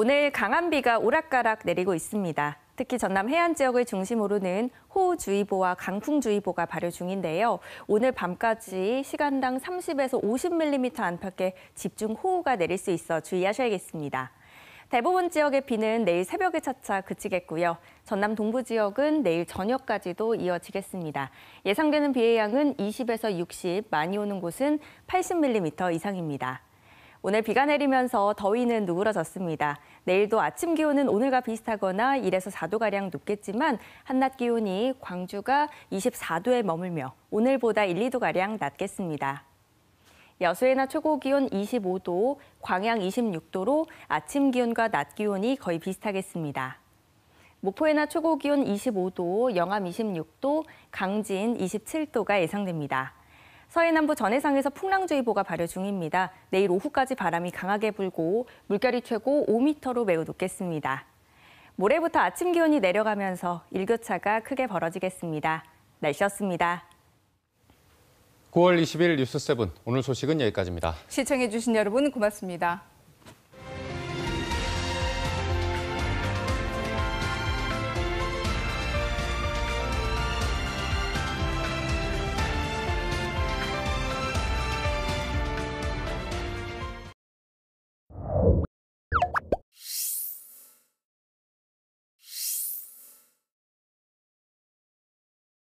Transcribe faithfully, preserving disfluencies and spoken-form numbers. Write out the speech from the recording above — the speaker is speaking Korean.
오늘 강한 비가 오락가락 내리고 있습니다. 특히 전남 해안 지역을 중심으로는 호우주의보와 강풍주의보가 발효 중인데요. 오늘 밤까지 시간당 삼십에서 오십 밀리미터 안팎의 집중호우가 내릴 수 있어 주의하셔야겠습니다. 대부분 지역의 비는 내일 새벽에 차차 그치겠고요. 전남 동부 지역은 내일 저녁까지도 이어지겠습니다. 예상되는 비의 양은 이십에서 육십, 많이 오는 곳은 팔십 밀리미터 이상입니다. 오늘 비가 내리면서 더위는 누그러졌습니다. 내일도 아침 기온은 오늘과 비슷하거나 일에서 사 도가량 높겠지만 한낮 기온이 광주가 이십사 도에 머물며 오늘보다 일, 이 도가량 낮겠습니다. 여수의 낮 최고 기온 이십오 도, 광양 이십육 도로 아침 기온과 낮 기온이 거의 비슷하겠습니다. 목포의 낮 최고 기온 이십오 도, 영암 이십육 도, 강진 이십칠 도가 예상됩니다. 서해남부 전해상에서 풍랑주의보가 발효 중입니다. 내일 오후까지 바람이 강하게 불고 물결이 최고 오 미터로 매우 높겠습니다. 모레부터 아침 기온이 내려가면서 일교차가 크게 벌어지겠습니다. 날씨였습니다. 구월 이십일 뉴스칠 오늘 소식은 여기까지입니다. 시청해주신 여러분 고맙습니다.